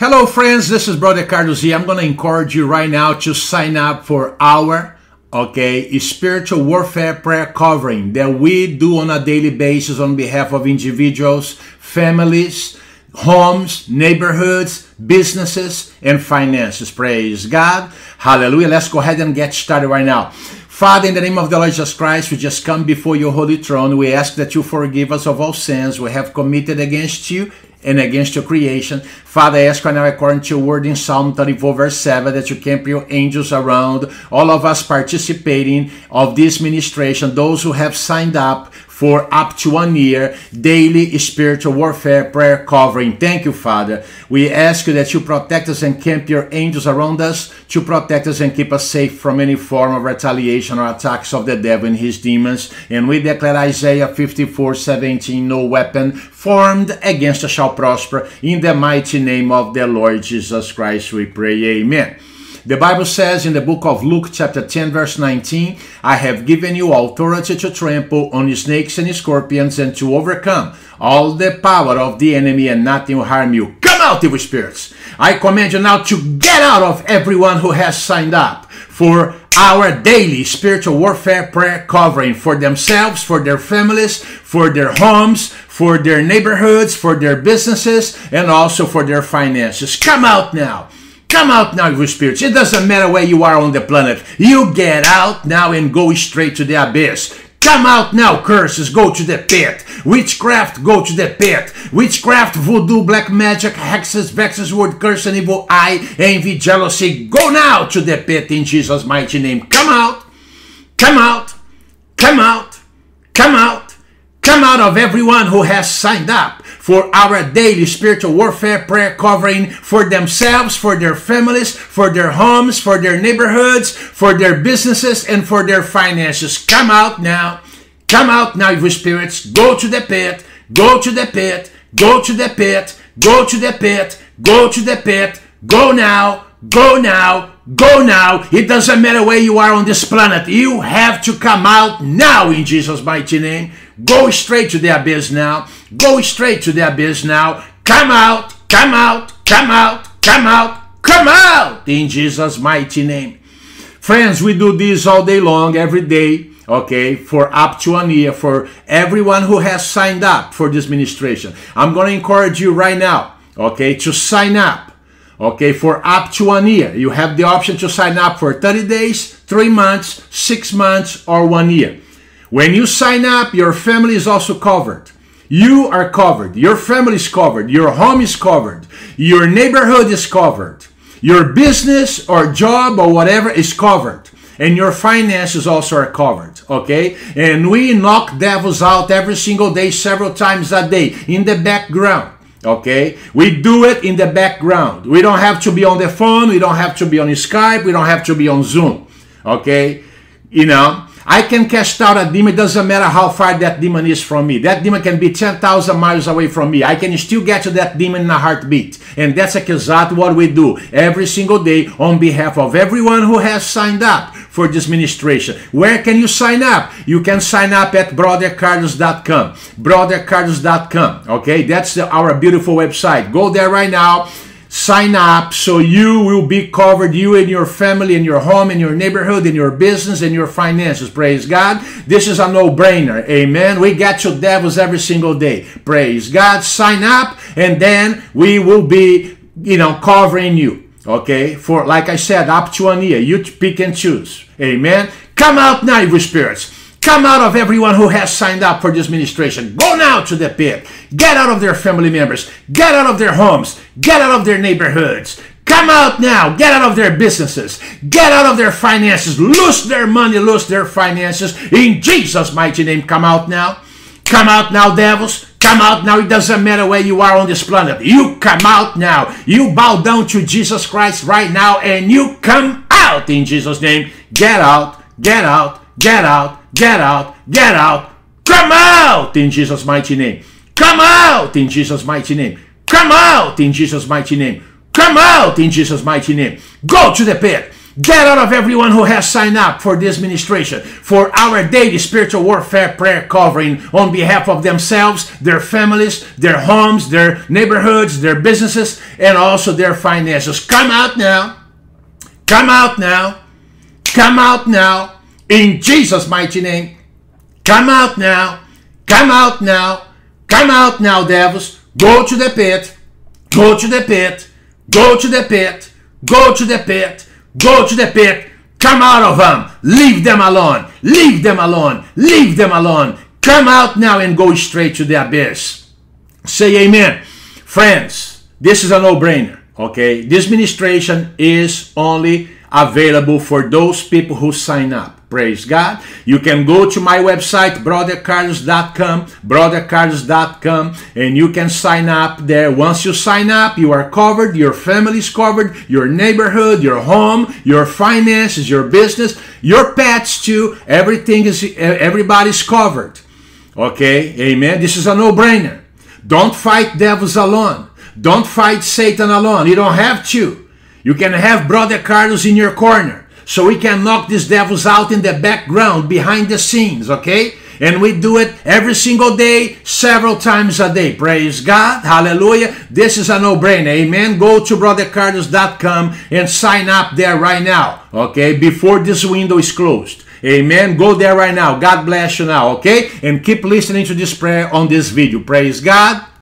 Hello friends, this is Brother Carlos here. I'm going to encourage you right now to sign up for our spiritual warfare prayer covering that we do on a daily basis on behalf of individuals, families, homes, neighborhoods, businesses, and finances. Praise God. Hallelujah. Let's go ahead and get started right now. Father, in the name of the Lord Jesus Christ, we just come before your holy throne. We ask that you forgive us of all sins we have committed against you and against your creation. Father, I ask right now, according to your word in Psalm 34, verse 7, that you camp your angels around all of us participating of this ministration, those who have signed up for up to 1 year daily spiritual warfare prayer covering. Thank you, Father. We ask you that you protect us and camp your angels around us to protect us and keep us safe from any form of retaliation or attacks of the devil and his demons. And we declare Isaiah 54:17, no weapon formed against us shall prosper. In the mighty name of the Lord Jesus Christ, we pray. Amen. The Bible says in the book of Luke chapter 10 verse 19, I have given you authority to trample on snakes and scorpions and to overcome all the power of the enemy, and nothing will harm you. Come out, evil spirits. I command you now to get out of everyone who has signed up for our daily spiritual warfare prayer covering for themselves, for their families, for their homes, for their neighborhoods, for their businesses, and also for their finances. Come out now. Come out now, evil spirits. It doesn't matter where you are on the planet. You get out now and go straight to the abyss. Come out now, curses, go to the pit. Witchcraft, go to the pit. Witchcraft, voodoo, black magic, hexes, vexes, word curse, and evil eye, envy, jealousy. Go now to the pit in Jesus' mighty name. Come out. Come out. Come out. Come out. Come out of everyone who has signed up for our daily spiritual warfare prayer covering for themselves, for their families, for their homes, for their neighborhoods, for their businesses, and for their finances. Come out now. Come out now, evil spirits. Go to the pit. Go to the pit. Go to the pit. Go to the pit. Go to the pit. Go now. Go now. Go now. It doesn't matter where you are on this planet. You have to come out now in Jesus' mighty name. Go straight to the abyss now. Go straight to the abyss now. Come out. Come out. Come out. Come out. Come out in Jesus' mighty name. Friends, we do this all day long, every day. For up to 1 year for everyone who has signed up for this ministration. I'm going to encourage you right now, to sign up. For up to 1 year. You have the option to sign up for 30 days, 3 months, 6 months, or 1 year. When you sign up, your family is also covered. You are covered. Your family is covered. Your home is covered. Your neighborhood is covered. Your business or job or whatever is covered. And your finances also are covered, And we knock devils out every single day, several times a day in the background. We do it in the background. We don't have to be on the phone. We don't have to be on Skype. We don't have to be on Zoom. I can cast out a demon. It doesn't matter how far that demon is from me. That demon can be 10,000 miles away from me. I can still get to that demon in a heartbeat. And that's exactly what we do every single day on behalf of everyone who has signed up for this ministration. Where can you sign up? You can sign up at brothercarlos.com. Brothercarlos.com. That's our beautiful website. Go there right now. Sign up so you will be covered, you and your family, and your home, and your neighborhood, and your business, and your finances. Praise God. This is a no-brainer. Amen. We got your devils every single day. Praise God. Sign up, and then we will be, covering you. For, like I said, up to 1 year. You pick and choose. Amen. Come out now, evil spirits. Come out of everyone who has signed up for this ministration. Go now to the pit. Get out of their family members. Get out of their homes. Get out of their neighborhoods. Come out now. Get out of their businesses. Get out of their finances. Lose their money. Lose their finances. In Jesus' mighty name, come out now. Come out now, devils. Come out now. It doesn't matter where you are on this planet. You come out now. You bow down to Jesus Christ right now, and you come out in Jesus' name. Get out. Get out. Get out. Get out, get out, come out in Jesus' mighty name. Come out in Jesus' mighty name. Come out in Jesus' mighty name. Come out in Jesus' mighty name. Go to the pit. Get out of everyone who has signed up for this ministration, for our daily spiritual warfare prayer covering on behalf of themselves, their families, their homes, their neighborhoods, their businesses, and also their finances. Come out now. Come out now. Come out now. In Jesus' mighty name. Come out now. Come out now. Come out now, devils. Go to the pit. Go to the pit. Go to the pit. Go to the pit. Go to the pit. Come out of them. Leave them alone. Leave them alone. Leave them alone. Come out now and go straight to the abyss. Say amen. Friends, this is a no-brainer, okay? This ministration is only available for those people who sign up. Praise God. You can go to my website, brothercarlos.com, brothercarlos.com, and you can sign up there. Once you sign up, you are covered, your family is covered, your neighborhood, your home, your finances, your business, your pets too. Everything is, everybody's covered. Okay, amen. This is a no-brainer. Don't fight devils alone. Don't fight Satan alone. You don't have to. You can have Brother Carlos in your corner, so we can knock these devils out in the background, behind the scenes, okay? And we do it every single day, several times a day. Praise God. Hallelujah. This is a no-brainer. Amen. Go to brothercarlos.com and sign up there right now, okay? Before this window is closed. Amen. Go there right now. God bless you now, okay? And keep listening to this prayer on this video. Praise God.